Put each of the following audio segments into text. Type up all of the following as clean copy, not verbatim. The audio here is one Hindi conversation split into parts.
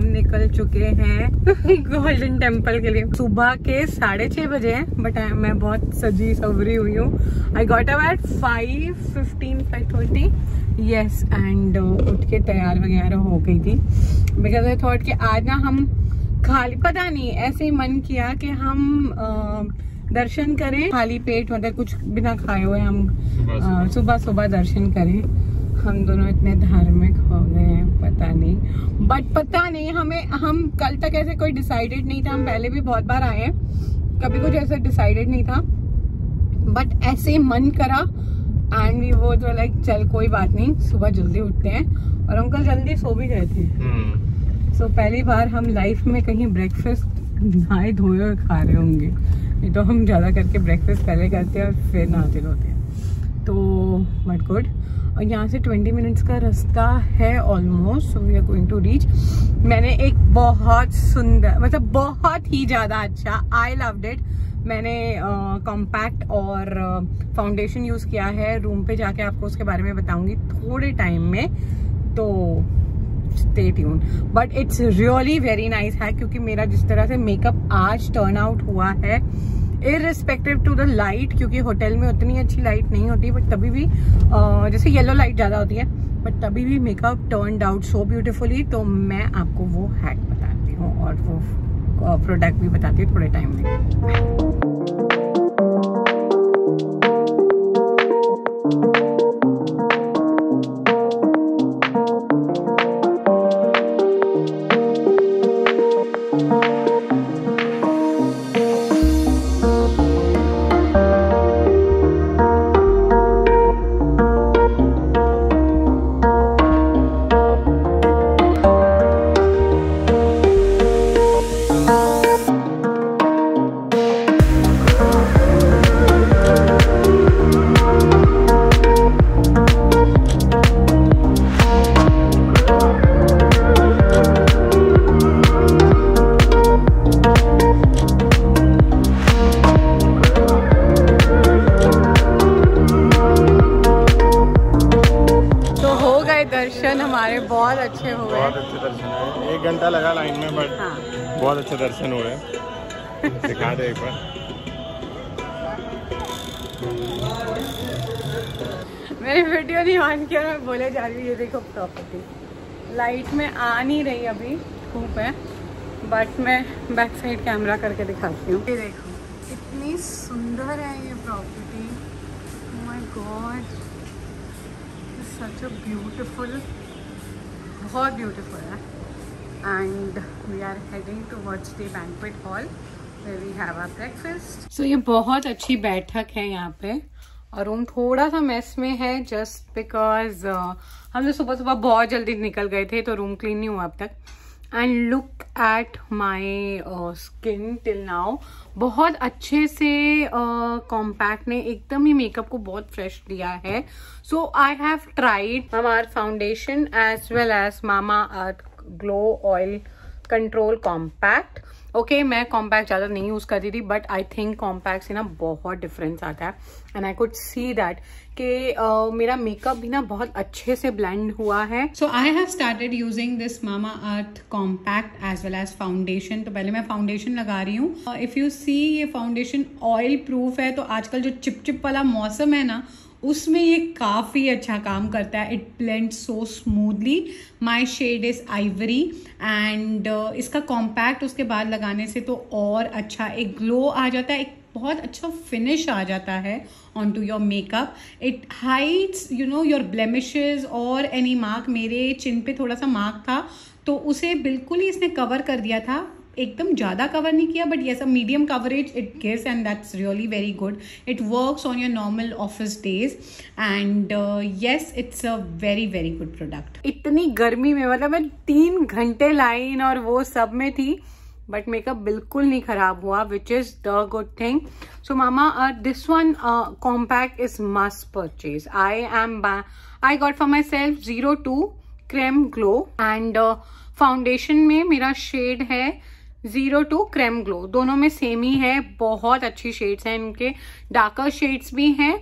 हम निकल चुके हैं गोल्डन टेम्पल के लिए। सुबह के 6:30 बजे हैं, बट मैं बहुत सजी सवरी हुई हूँ। I got up at 5:15, 5:20 yes. And उठ के तैयार वगैरह हो गई थी बिकॉज आई थॉट कि आज ना हम खाली, पता नहीं ऐसे ही मन किया कि हम दर्शन करें खाली पेट, मतलब कुछ बिना खाए हुए हम सुबह सुबह दर्शन करें। हम दोनों इतने धार्मिक हो गए हैं, पता नहीं। बट पता नहीं हमें, हम कल तक ऐसे कोई डिसाइडेड नहीं था। हम पहले भी बहुत बार आए हैं, कभी कुछ ऐसा डिसाइडेड नहीं था, बट ऐसे मन करा एंड वी वो तो लाइक चल कोई बात नहीं, सुबह जल्दी उठते हैं। और अंकल जल्दी सो भी गए थे। सो पहली बार हम लाइफ में कहीं ब्रेकफास्ट नहाए धोए और खा रहे होंगे। नहीं तो हम ज़्यादा करके ब्रेकफास्ट पहले करते हैं और फिर नहाते धोते हैं। तो बट गुड। और यहाँ से 20 मिनट्स का रास्ता है almost. We are going to reach. मैंने एक बहुत सुंदर, मतलब बहुत ही ज़्यादा अच्छा, आई लव्ड इट। मैंने कॉम्पैक्ट और फाउंडेशन यूज़ किया है। रूम पे जाके आपको उसके बारे में बताऊँगी थोड़े टाइम में, तो stay tune. But it's really very nice है, क्योंकि मेरा जिस तरह से मेकअप आज टर्न आउट हुआ है, इररिस्पेक्टिव टू द लाइट, क्योंकि होटल में उतनी अच्छी लाइट नहीं होती, बट तभी भी जैसे येलो लाइट ज़्यादा होती है, बट तभी भी makeup turn out so beautifully. तो मैं आपको वो हैक बताती हूँ और वो प्रोडक्ट भी बताती हूँ थोड़े टाइम में। बहुत अच्छे दर्शन हुए हैं, दिखा दे एक बार। मेरी वीडियो नहीं ऑन किया, मैं बोले जा रही हूँ। ये देखो प्रॉपर्टी लाइट में आ नहीं रही, अभी धूप है, बट मैं बैक साइड कैमरा करके दिखाती हूँ। ये देखो इतनी सुंदर है ये property. Oh my God, such a beautiful, बहुत ब्यूटीफुल है। And we are heading towards the banquet hall where we have our breakfast. So ये बहुत अच्छी बैठक है यहाँ पे, और रूम थोड़ा सा मेस में है just because हम लोग सुबह सुबह बहुत जल्दी निकल गए थे, तो रूम क्लीन नहीं हुआ अब तक। And look at my skin till now, बहुत अच्छे से कॉम्पैक्ट ने एकदम ही मेकअप को बहुत फ्रेश दिया है। So I have tried Mamaearth foundation as well as Mamaearth glow oil control compact. Okay, मैं कॉम्पैक्ट ज़्यादा नहीं यूज़ करती थी, बट आई थिंक कॉम्पैक्ट से ना बहुत डिफरेंस आता है। And I could see that कि मेरा मेकअप भी ना बहुत अच्छे से ब्लेंड हुआ है। So I have started using this Mamaearth compact as well as foundation. तो पहले मैं फाउंडेशन लगा रही हूँ। इफ़ यू सी, ये फाउंडेशन ऑयल प्रूफ है, तो आजकल जो चिपचिप वाला मौसम है ना, उसमें ये काफ़ी अच्छा काम करता है। It blend so smoothly. My shade is ivory and इसका कॉम्पैक्ट उसके बाद लगाने से तो और अच्छा एक ग्लो आ जाता है, एक बहुत अच्छा फिनिश आ जाता है on to your makeup. It hides you know your blemishes और एनी मार्क। मेरे चिन पे थोड़ा सा मार्क था, तो उसे बिल्कुल ही इसने कवर कर दिया था। एकदम ज़्यादा कवर नहीं किया, but yes a medium coverage it gives and that's really very good. It works on your normal office days and yes it's a very very good product. इतनी गर्मी में, मतलब मैं 3 घंटे लाइन और वो सब में थी, बट मेकअप बिल्कुल नहीं खराब हुआ, which is the good thing. So mama this one compact is must purchase. I got for myself 02 creme glow and foundation में मेरा शेड है 02 क्रेम ग्लो। दोनों में सेम ही है, बहुत अच्छी शेड्स हैं इनके, डार्कर शेड्स भी हैं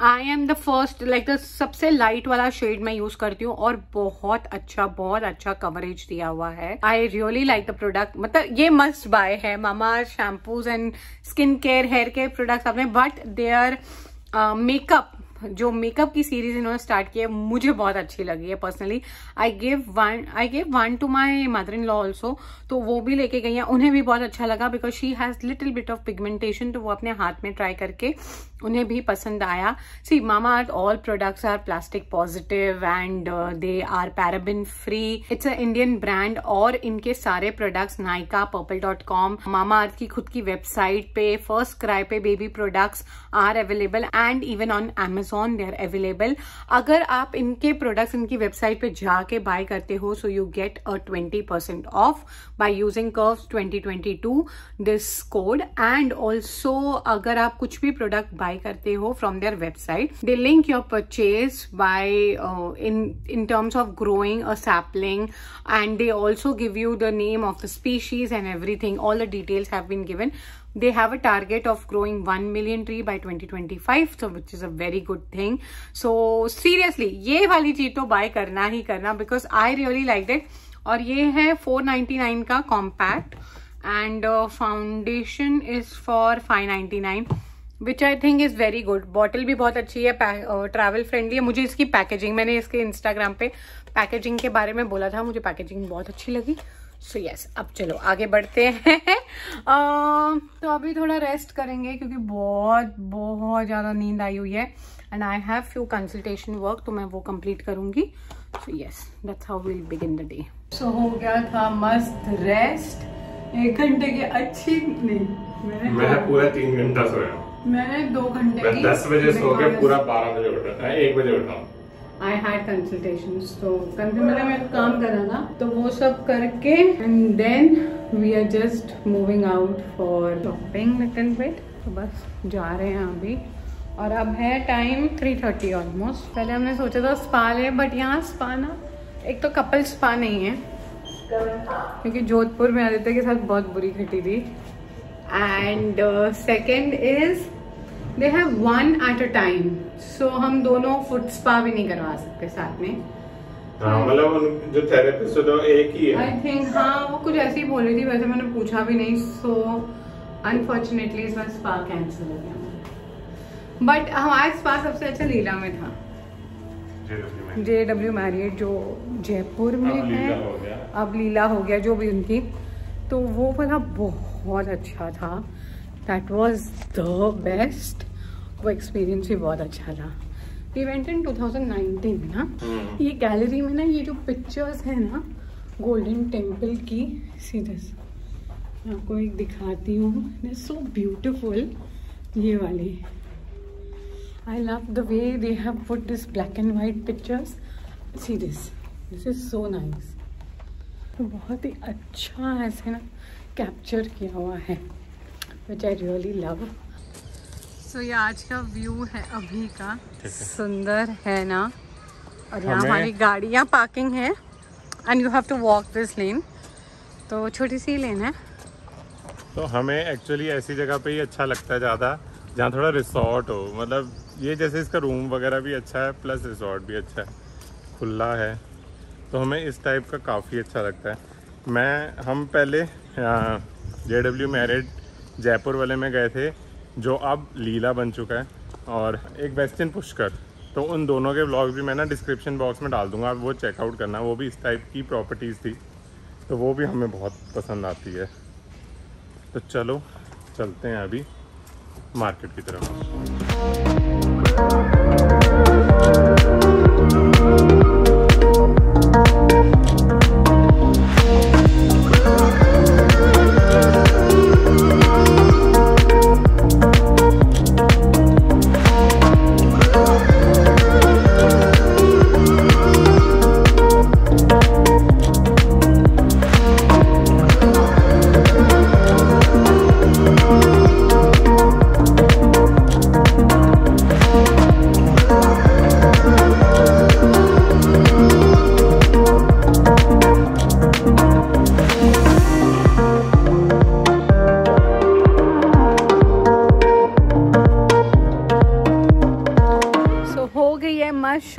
I am the first like the सबसे लाइट वाला शेड मैं यूज करती हूँ और बहुत अच्छा कवरेज दिया हुआ है. I really like the product. मतलब ये मस्ट बाय है मामा shampoos and skin care hair care products आपने, बट देयर मेकअप जो मेकअप की सीरीज इन्होंने स्टार्ट की है मुझे बहुत अच्छी लगी है personally. I gave one to my mother in law also, तो वो भी लेके गई हैं, उन्हें भी बहुत अच्छा लगा because she has little bit of pigmentation, तो वो अपने हाथ में ट्राई करके उन्हें भी पसंद आया. See mama earth all products are plastic positive and they are paraben free. It's a Indian brand और इनके सारे प्रोडक्ट्स नायका, Purple.com, मामा अर्थ की खुद की वेबसाइट पे, फर्स्ट क्राई पे baby products are available and even on Amazon they are available. अगर आप इनके प्रोडक्ट्स इनकी वेबसाइट पे जाके बाय करते हो so you get a 20% off by using curves 2022 this code. And also अगर आप कुछ भी प्रोडक्ट बाय करते हो from their website they link your purchase by in terms of growing a sapling and they also give you the name of the species and everything. All the details have been given. They have a target of growing 1 million tree by 2025, so which is a very good thing. So seriously, ये वाली चीज तो buy करना ही करना because I really liked it. और ये है 499 का compact and foundation is for 599, which I think is very good. Bottle भी बहुत अच्छी है, travel friendly है. मुझे इसकी packaging, मैंने इसके Instagram पे packaging के बारे में बोला था, मुझे packaging बहुत अच्छी लगी. सो यस, अब चलो आगे बढ़ते हैं. तो अभी थोड़ा रेस्ट करेंगे क्योंकि बहुत ज़्यादा नींद आई हुई है and I have few consultation work, तो मैं वो कंप्लीट करूँगी. So yes, that's how we will begin the day. सो हो गया था मस्त रेस्ट, 1 घंटे की अच्छी नहीं, मैंने पूरा 3 घंटा सोया. मैंने 2 घंटे, 10 बजे सो के पूरा 12 बजे उठा, 1 बजे उठा. आई हैड कंसल्टेशंस, तो मतलब मैं काम कर रहा था तो वो सब करके and then we are just moving out for shopping little bit. तो बस जा रहे हैं अभी और अब है टाइम 3:30 ऑलमोस्ट. पहले हमने सोचा था स्पा ले, बट यहाँ स्पा ना, एक तो कपल स्पा नहीं है क्योंकि जोधपुर में आदित्य के साथ बहुत बुरी घटी थी, and second is they have one at a time, सो हम दोनों फुट स्पा भी नहीं करवा सकते साथ में. मतलब जो थेरेपिस्ट है एक ही है आई थिंक. हाँ, वो कुछ ऐसे ही बोल रही थी, वैसे मैंने पूछा भी नहीं. सो अनफॉर्चुनेटली इस बार स्पा कैंसिल हो गया, बट हमारा स्पा सबसे अच्छा लीला में था, JW मैरियट जो जयपुर में है, अब लीला हो गया जो भी उनकी, तो वो वाला बहुत अच्छा था. That was the best. वो एक्सपीरियंस भी बहुत अच्छा था. We went in 2019 में ना. ये गैलरी में ना ये जो पिक्चर्स है ना गोल्डन टेम्पल की, सीधस मैं आपको एक दिखाती हूँ. सो ब्यूटिफुल ये वाली. I love the way they have put this black and white pictures. See this is so nice. तो बहुत ही अच्छा ऐसे ना कैप्चर किया हुआ है, which I really love. So ये आज का व्यू है अभी का, सुंदर है ना. और यहाँ हमारी गाड़ियाँ पार्किंग है and you have to walk this lane, तो छोटी सी लेन है. तो हमें एक्चुअली ऐसी जगह पे ही अच्छा लगता है ज़्यादा, जहाँ थोड़ा रिसोर्ट हो. मतलब ये जैसे इसका रूम वगैरह भी अच्छा है प्लस रिसोर्ट भी अच्छा है, खुला है, तो हमें इस टाइप का काफ़ी अच्छा लगता है. हम पहले JW मैरियट जयपुर वाले में गए थे जो अब लीला बन चुका है, और एक वेस्टिन पुष्कर, तो उन दोनों के व्लॉग भी मैं ना डिस्क्रिप्शन बॉक्स में डाल दूंगा, आप वो चेकआउट करना. वो भी इस टाइप की प्रॉपर्टीज़ थी, तो वो भी हमें बहुत पसंद आती है. तो चलो चलते हैं अभी मार्केट की तरफ.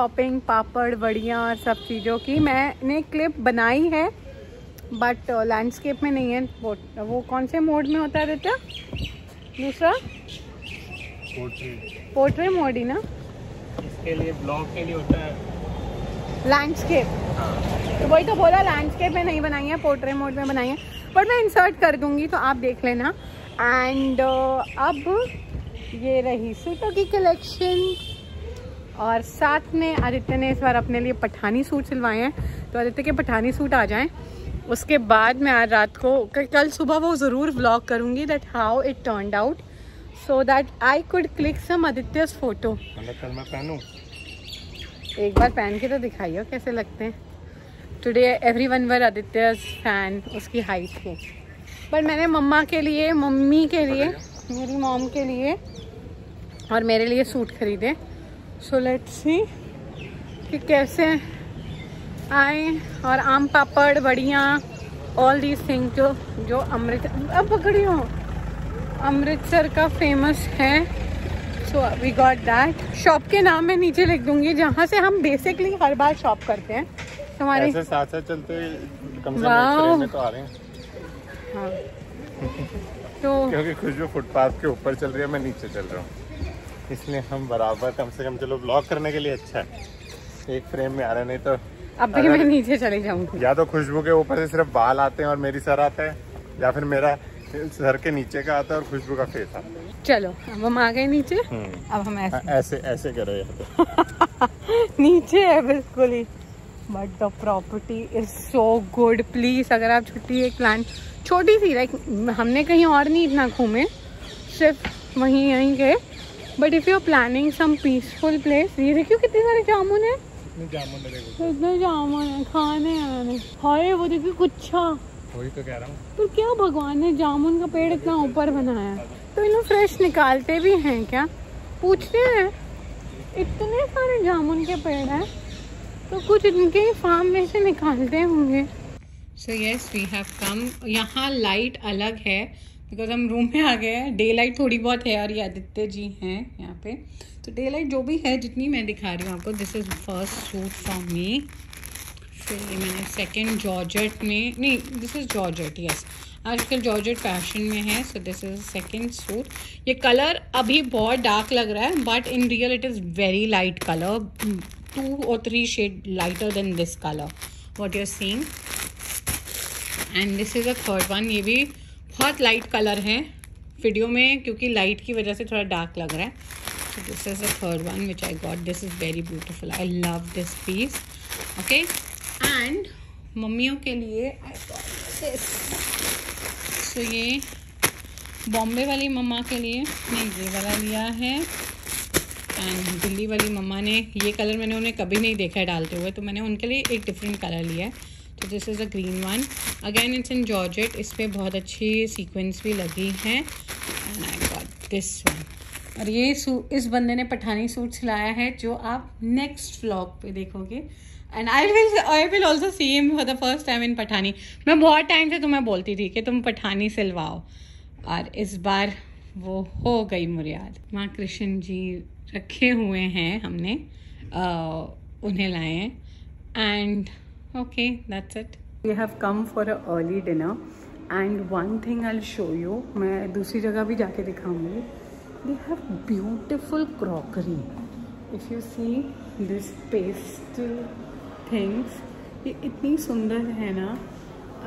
शॉपिंग पापड़ वड़ियाँ और सब चीज़ों की मैंने क्लिप बनाई है बट लैंडस्केप में नहीं है। वो कौन से मोड में होता है बेटा? दूसरा पोर्ट्रे मोड ही ना, इसके लिए ब्लॉग के लिए होता है लैंडस्केप। तो वही तो बोला, लैंडस्केप में नहीं बनाई है, पोर्ट्रे मोड में बनाई है, पर मैं इंसर्ट कर दूंगी तो आप देख लेना। एंड अब ये रही सूटों की कलेक्शन। और साथ में आदित्य ने इस बार अपने लिए पठानी सूट सिलवाए हैं, तो आदित्य के पठानी सूट आ जाएं। उसके बाद मैं आज रात को कल सुबह वो ज़रूर व्लॉग करूँगी that how it turned out, so that I could click some Aditya's photo. एक बार पहन के तो दिखाइए कैसे लगते हैं। Today everyone were Aditya's fan, उसकी हाइट के। पर मैंने मम्मा के लिए, मम्मी के लिए, मेरी मॉम के लिए और मेरे लिए सूट खरीदे। सो लेट्स सी कि कैसे आए। और आम पापड़ वड़ियाँ ऑल दीज थिंग जो अमृतसर, अब पकड़ियो अमृतसर का फेमस है। So we got that. Shop के नाम मैं नीचे लिख दूंगी जहाँ से हम बेसिकली हर बार शॉप करते हैं। तुम्हारे साथ साथ चलते कम से कम तो आ रहे हैं। हाँ। तो क्योंकि खुशबू फुटपाथ के ऊपर चल रही है, मैं नीचे चल रहा हूँ, इसलिए हम बराबर कम से कम, चलो ब्लॉग करने के लिए अच्छा है एक फ्रेम में आ रहा, नहीं तो अब भी मैं नीचे चले जाऊँगी। या तो खुशबू के ऊपर से सिर्फ बाल आते हैं और मेरी सर आता है, या फिर मेरा सर के नीचे का आता है और खुशबू का फेस आता है। चलो अब हम आ गए नीचे। अब हम ऐसे करो यार नीचे है बिल्कुल ही। But the property is so good. Please अगर आप छुट्टी एक प्लान छोटी सी, लाइक हमने कहीं और नहीं इतना घूमे, सिर्फ वहीं यहीं गए। But if you are planning some peaceful place. ये देखियो कितने सारे जामुन है, इतने जामुन है खाने आने। हाय वो देखियो गुच्छा, वही तो कह रहा हूँ। तो क्या भगवान ने जामुन का पेड़ इतना ऊपर बनाया। तो इन लोग फ्रेश निकालते भी हैं क्या, पूछते हैं। इतने सारे जामुन के पेड़ हैं तो कुछ इनके फार्म में से निकालते होंगे। So yes we have come. यहाँ लाइट अलग है बिकॉज हम रूम में आ गए हैं। डे लाइट थोड़ी बहुत है और ये आदित्य जी हैं यहाँ पे, तो डे लाइट जो भी है जितनी मैं दिखा रही हूँ आपको। This is first suit from me. फिर ये मैंने सेकेंड जॉर्जेट में, नहीं दिस इज़ जॉर्जेट, यस आजकल जॉर्जेट फैशन में है। So this is second suit. ये कलर अभी बहुत डार्क लग रहा है but in real it is very light colour, 2 or 3 shade lighter than this color what you're seeing. And this is the third one. ये भी बहुत light color है वीडियो में, क्योंकि light की वजह से थोड़ा dark लग रहा है। So this is the third one which I got. This is very beautiful. I love this piece. Okay. And मम्मियों के लिए I got this. So ये बॉम्बे वाली मम्मा के लिए मैंने ये वाला लिया है। एंड दिल्ली वाली मम्मा ने ये कलर, मैंने उन्हें कभी नहीं देखा है डालते हुए, तो मैंने उनके लिए एक डिफरेंट कलर लिया है। तो this is a green one again, it's in georgette. इस पर बहुत अच्छी सीक्वेंस भी लगी हैं। And I got this one. और ये इस बंदे ने पठानी सूट सिलाया है जो आप नेक्स्ट व्लॉग पे देखोगे। And I will also see him for the first time in Pathani. मैं बहुत टाइम से तुम्हें बोलती थी कि तुम पठानी सिलवाओ, और इस बार वो हो गई मुराद। माँ कृष्ण जी रखे हुए हैं हमने, उन्हें लाए हैं। And okay that's it. We have come for a early dinner. And one thing I will show you, मैं दूसरी जगह भी जाके दिखाऊंगी। We have beautiful crockery. If you see this pastel things, ये इतनी सुंदर है ना।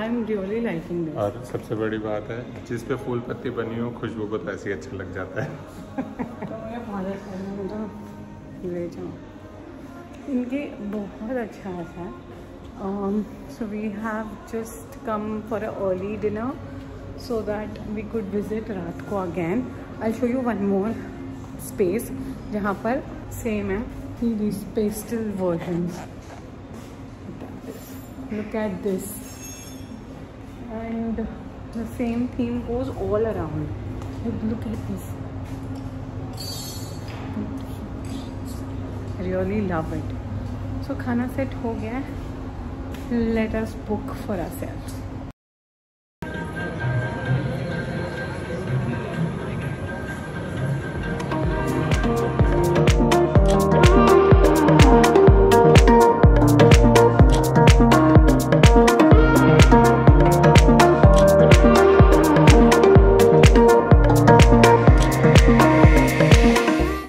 I am really liking this. और सबसे बड़ी बात है जिस पे फूल पत्ती बनी हो, खुशबू को तो ऐसे ही अच्छा लग जाता है। ले जाओ, इनके बहुत अच्छा आता है। So we have just come for a early dinner so that we could visit रात को again. I show you one more space जहाँ पर सेम है this pastel versions. Look at this and the same theme goes all around. Look at this, really love it. So खाना सेट हो गया है, let us book for ourselves.